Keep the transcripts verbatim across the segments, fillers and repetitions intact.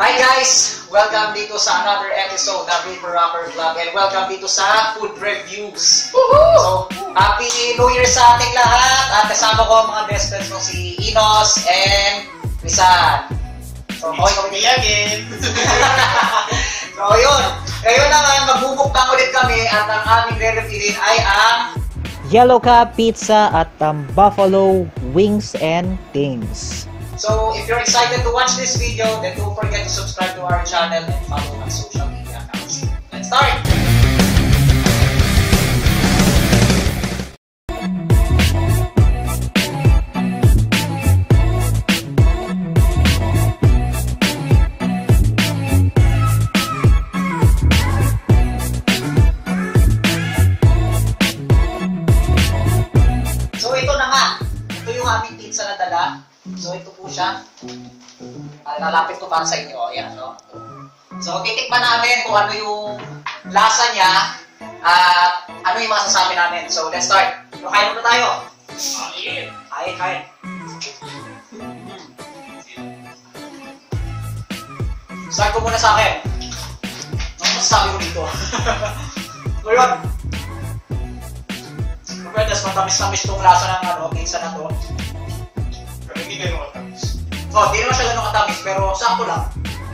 Hi guys! Welcome dito sa another episode ng Paper Rubber Club and welcome dito sa Food Reviews. So, Happy New Year sa ating lahat at kasama ko mga best friends ko si Ynos and Crisan. So, okay kami niya again. So, yun. Ngayon naman, magbubukbang ulit kami at ang aming re-reviewin ay ang Yellow Cab Pizza at um, Buffalo Wings and Things. So, if you're excited to watch this video, then don't forget to subscribe to our channel and follow our social media accounts. Let's start! So, ito na nga. Ito yung aming pizza na dala. So, ito po siya. Nalapit ko para sa inyo. Ayan, no? So, titikman namin kung ano yung lasa niya at ano yung masasabi namin. So, let's start. So, kain muna tayo. Kain. Kain, kain. Start ko muna sa akin. Ano masasabi ko dito? So, yun. Okay, just matamis-tamis itong lasa ng ano, pizza na to. Hindi ganun katamis. Oh, hindi naman siya ganun katamis, pero sakto lang.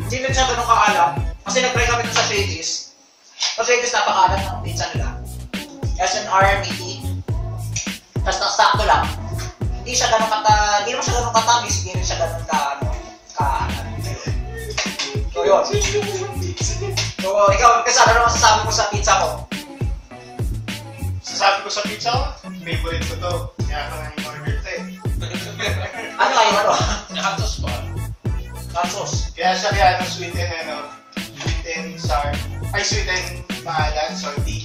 Hindi naman siya ganun kaalam, kasi nag-try kami ito sa Shady's. Sa Shady's, napakaalam ng pizza nila. S N R M E T. Tapos sakto lang. Hindi siya ganun katamis, hindi naman siya ganun katamis, hindi naman siya ganun ka, ano, kaalam. So, yun. So, ikaw, kasi ano naman sasabi ko sa pizza ko? Sasabi ko sa pizza ko? Favorite ko to. Kaya ka nang order ito eh. Ano kayo ano? Nakatos ba? Nakatos. Kaya siya kaya ano, sweet and ano, sweet and sour, ay sweet and maalan, salty.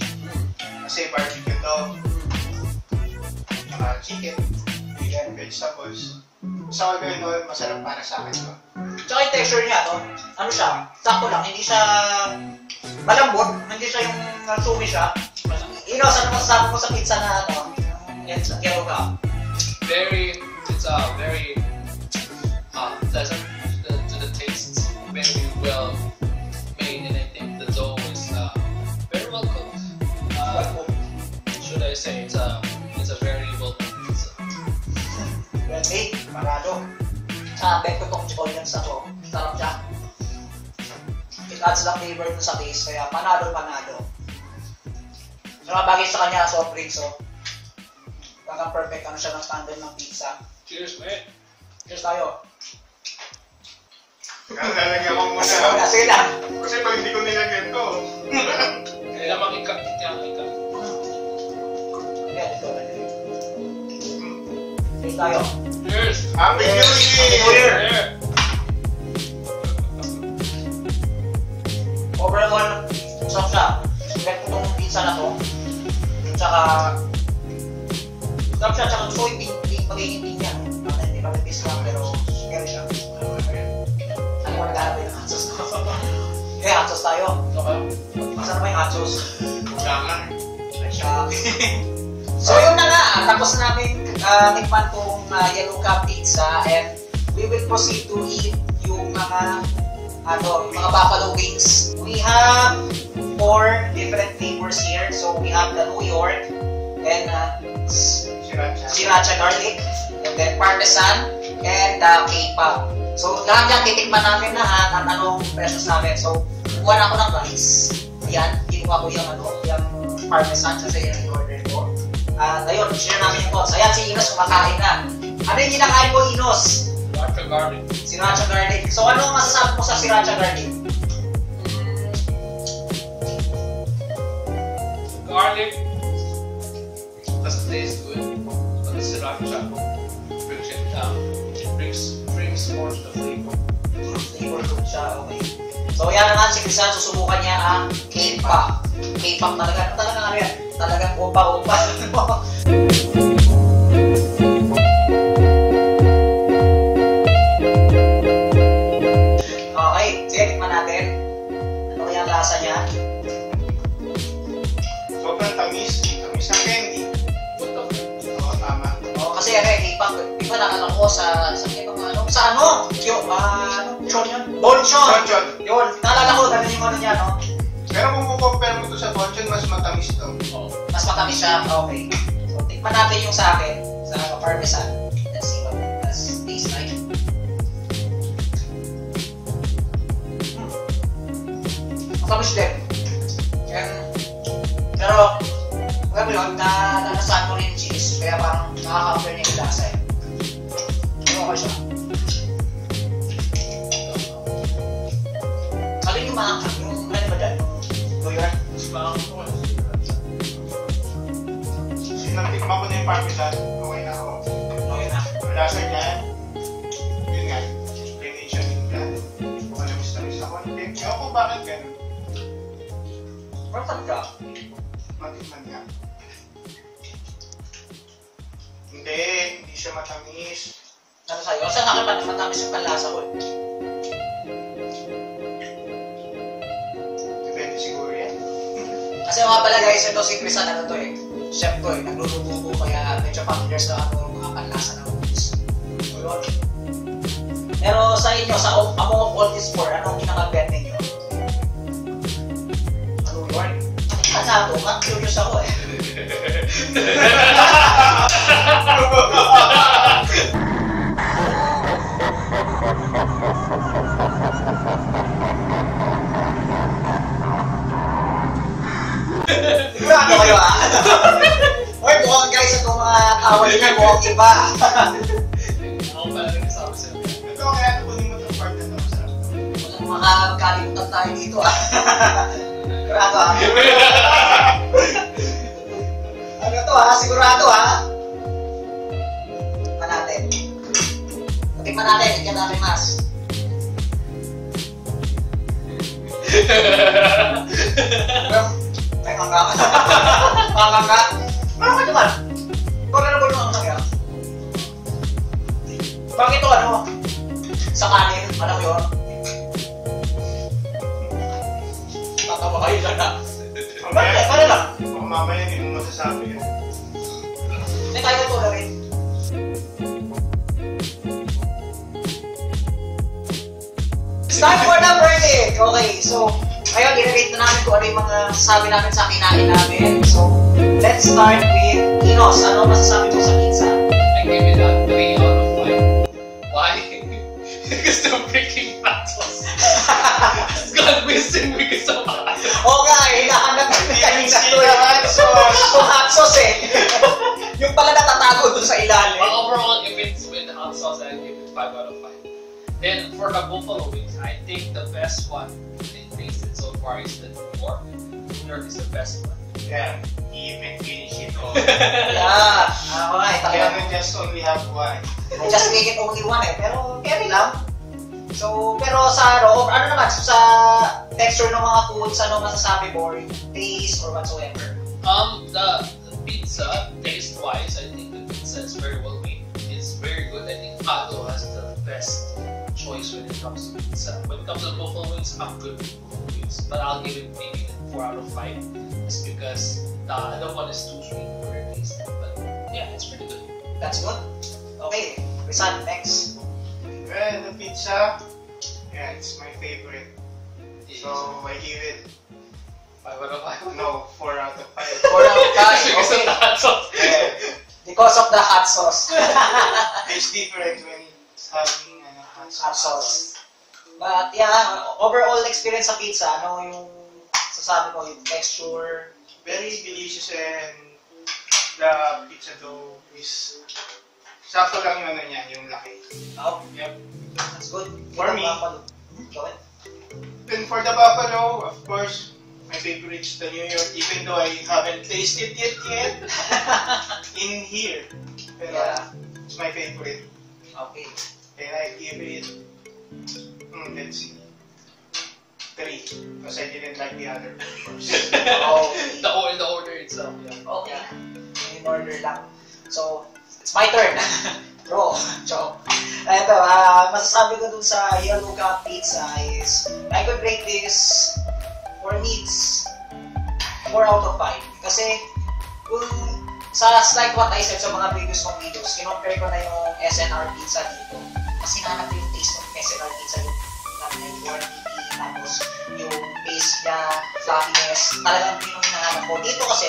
Kasi barbecue to, naka chicken, vegan, vegetables. Sa all going on, masarap para sa akin to. Tsaka yung texture niya to, ano siya, sakto lang, hindi siya malambot, hindi siya yung nasumi siya. Ynos, ano masasabi mo sa pizza na ano? Yes, kero ka. Very... It's uh, very uh, pleasant to the, to the taste. It's very well made, and I think the dough is uh, very well cooked. Uh, should I say it's a it's a very well cooked pizza. Well made, parado. Sa bet ko tong onions na to, sarap siya. It adds lang flavor to sa taste, kaya panalo panalo. So bagay sa kanya soft drinks, so baka perfect ano siya ng standard ng pizza. Cheers, mate. Cheers tayo. Nalagyan ko muna. Kasi lang. Kasi pag hindi ko nilagyan to. Kailan makikap. Kaya makikap. Kaya dito. Cheers tayo. Cheers. Happy New Year. Happy New Year. Overall, usap siya. Get ko tong pizza na to. Tsaka... Usap siya, tsaka soy pizza. Pag-iinig niya. Hindi pa nabis lang, pero meron siya. Ano mo naghahabay ng hotsos ko? Eh, hotsos tayo. Masarap ba yung hotsos? Gangan. So, yun na nga. Tapos namin uh, tikman tong uh, Yellow Cab Pizza and we will proceed to eat yung mga ano, mga buffalo wings. We have four different flavors here. So, we have the New York and uh, Sriracha. Sriracha garlic, and then parmesan, and uh, K-pop. So, lahat yan, titikman namin lahat at anong presyos namin. So, kukuha na ako ng rice. Ayan, kinuha ko yung, ano, yung parmesan kasi yan yung order ko. At ayun, share namin yung thoughts. Ayan, si Ynos kumakain na. Ano yung kinakain mo, Ynos? Sriracha garlic. Sriracha garlic. So, ano masasabi mo sa sriracha garlic? Garlic doesn't taste good, but the sriracha brings it down. It brings, brings more to the flavor. Flavor to siya, okay. So yan naman, si Crisan, susubukan niya ang K-pop. K-pop talaga, talaga ano yan? Talagang opa-opa. Okay, sige, tikman natin. Ano kaya ang lasa niya? Sobrang tamis. Tamis na candy. Kasi ano eh, iba, iba lang ano ko sa, sa iba mga ano, sa ano? Kyo, ah, uh, Bonchon. Bonchon. Yun, naalala ko, ganun yung ano niya, no? Pero kung kukompare mo ito sa Bonchon, mas matamis ito. Oo. Mas matamis siya, okay. So, tikman natin yung sa akin, sa Parmesan. Let's see what it does taste like. Matamis din. Yan. Pero, alam mo yun, nanasan ko rin yung cheese, kaya parang nakaka-over niya yung lasa eh. Okay siya. Alin yung maangkat yung, ano ba dyan? Doyan? Mas maangkat ko. Sinantikma ko na yung parmesan, okay na ako. Okay na. Lasa niya, yun nga, explanation yung gano'n. Kung ano gusto nyo sa konting, kaya ako bakit gano'n? Parang ka? Matikman niya. Hindi, hindi siya matamis. Ano sa'yo? Sa akin pa naman matamis yung panlasa ko eh. Depende siguro yan. Kasi mga pala guys, ito si Crisan ano to eh. Chef to eh, nagluluto ko kaya medyo familiar sa ano mga panlasa na movies. Pero, pero sa inyo, sa among of all these four, anong pinaka-bet ninyo? Ano yun? Ano ako? Curious ako eh. Ano kayo ah? Uy, buwan guys at kung mga kawal nyo, buwan iba. Ako pala rin kasama sa mga. Ito kaya nabunin mo itong part na ito sa akin. Walang makakalimutan tayo dito ah. Sigurado ha? Ano to ha? Sigurado ha? Tignan natin. Tignan natin, tignan natin mas. May mangga ka. Mga mangga. Ano ka naman? Kung ano ba naman kaya? Bakit ito ano? Sa kanin, alam yun? Tatawa kayo dyan na. Bakit? Para lang. Baka mamaya hindi mo masasabi yun. Hindi tayo ito na rin. It's time for the verdict! Okay, so ngayon i-rate na namin kung ano yung mga sabi namin sa kinain namin. So, let's start with Ynos. Ano masasabi mo sa pizza? I gave it a three out of five. Why? Because the freaking patos. It's gone missing because of okay, hinahanap ko yung kanina to eh. Yung hot sauce eh. Yung pala natatago doon sa ilalim. But overall, if it's with hot sauce, I'll give it five out of five. Then, for the buffalo wings, I think the best one they tasted so far is the pork. Pork is the best one. Yeah, he even finished it all. Yeah, alright. Kaya we just only have one. Just make it only one eh, pero carry lang. So, pero sa ano, ano naman, so sa texture ng mga foods, ano masasabi mo? Taste or whatsoever? Um, the, the pizza, taste-wise, I think the pizza is very well made. It's very good. I think Pato has the best choice when it comes to pizza. When it comes to buffalo wings, I'm good with buffalo wings. But I'll give it maybe four out of five. Just because the other one is too sweet for your taste. But yeah, it's pretty good. That's good. Okay, Crisan, next. Well, the pizza, yeah, it's my favorite. So I give it five out of five. No, four out of five. Four out of five. Because okay. Of the hot sauce. Yeah. Because of the hot sauce. It's different when it's having uh, hot sauce. Hot sauce. But yeah, overall experience sa pizza, ano yung sasabi ko yung texture? Very delicious and the pizza dough is. Sakto lang yung ano niya, yung laki. Oh, yep. That's good. For me. Go ahead. And for the buffalo, of course, my favorite is the New York, even though I haven't tasted it yet in here. Pero yeah. It's my favorite. Okay. And I give it, hmm, let's see, three. Because I didn't like the other, of course. Oh, the, the order itself. Yeah. Okay. In order lang. So, it's my turn! Bro, joke. Ito, uh, masasabi ko dun sa Yellow Cab Pizza is I could rate this for needs four out of five. Kasi kung sa like what I said sa mga previous kong videos, kinompare ko na yung S N R pizza dito. kasi nanap yung taste ng festival pizza yung forty, tapos yung base niya, fluffiness, talagang yun yung nanap ko. Dito kasi,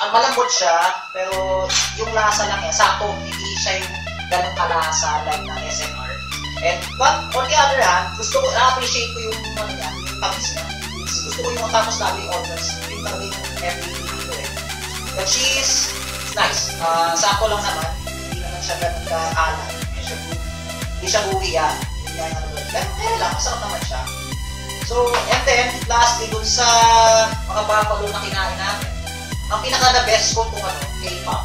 ang malambot siya, pero yung lasa lang niya, sakto, hindi siya yung ganun kalasa like ng S M R. And, but, on the other hand, gusto ko, na-appreciate ko yung, ano niya, yung tapos niya. Gusto ko yung matapos lagi yung orders, yung talagang every video eh. The cheese, it's nice. Uh, sakto lang naman, hindi naman siya ganun ka-alam. Hindi siya buhiya. Hindi niya yung ano. Pero meron lang, masarap naman siya. So, and then, lastly, dun sa mga buffalo na kinain natin, ang pinaka the best ko kung ano, K-pop.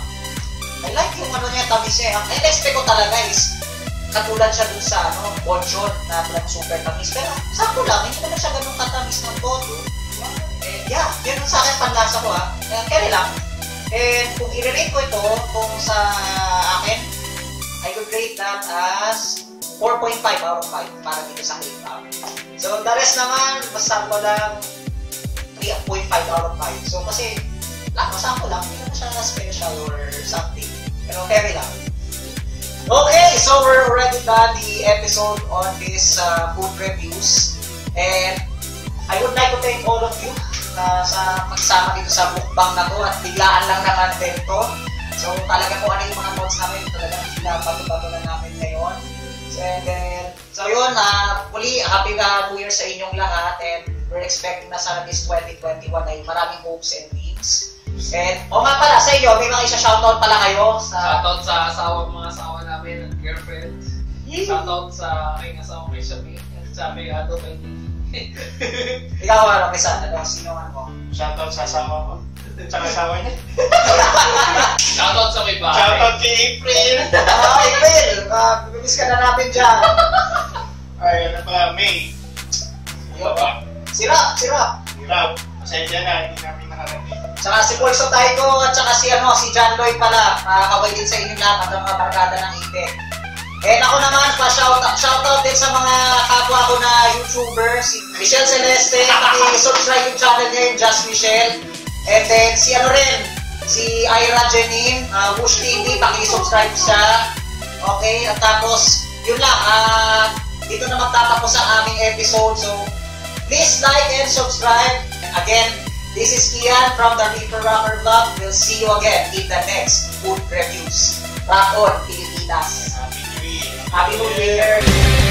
I like yung ano niya, tamis niya. Ang in-expect ko talaga is, katulad siya dun sa ano, Bonchon na black super tamis. Pero, sakto lang, hindi naman siya ganun katamis ng todo. Eh, yeah, yun yung sa akin panlasa ko ha. Eh, kaya lang. And kung i-rate ko ito, kung sa akin, I would rate that as four point five out of five para dito sa K-pop. So, the rest naman, basta ko lang three point five out of five. So, kasi, lakmasan ko lang, hindi naman siya special or something. Pero, heavy lang. Okay, so we're already done the episode on this uh, food reviews. And, I would like to thank all of you na sa magsama dito sa mukbang na to at biglaan lang naman din to. So, talaga kung ano yung mga thoughts namin, talaga pinapato-pato na namin ngayon. So, and then, so yun, uh, muli, happy na New Year sa inyong lahat. And we're expecting na sana this twenty twenty-one ay maraming hopes and dreams. And, o nga pala, sa inyo, may mga isa-shoutout pala kayo. Sa... Shoutout sa asawa, mga asawa namin at girlfriend. Yeah. Shoutout sa aking asawa kay Shami. Sa may ato kay Ikaw ano, Crisan, ano, sino nga mo? Shoutout sa asawa ko. Tsaka asawa niya. Shoutout sa may bahay. Shoutout kay April. Ah, April! Uh, Bibis ka na namin dyan. Ay, ano ba, May. Ano ba? Sirap, sirap. Sirap. Pasensya na, hindi namin nakarating. Tsaka si Pulso Taiko at tsaka si, ano, si John Lloyd pala. Nakakabay din sa inyong lahat at ang mga barkada ng I P E C. And ako naman, pa-shoutout shoutout din sa mga kapwa ko na YouTuber, si Michelle Celeste, i-subscribe yung channel niya, yung Just Michelle. And then, si ano rin, si Ira Janine, uh, Bush T V, paki-subscribe siya. Okay, at tapos, yun lang, uh, dito na magtatapos ang aming episode. So, please like and subscribe. Again, this is Kian from the Paper Rubber Club. We'll see you again in the next Food Reviews. Rock on, Pilipinas! Happy New Year!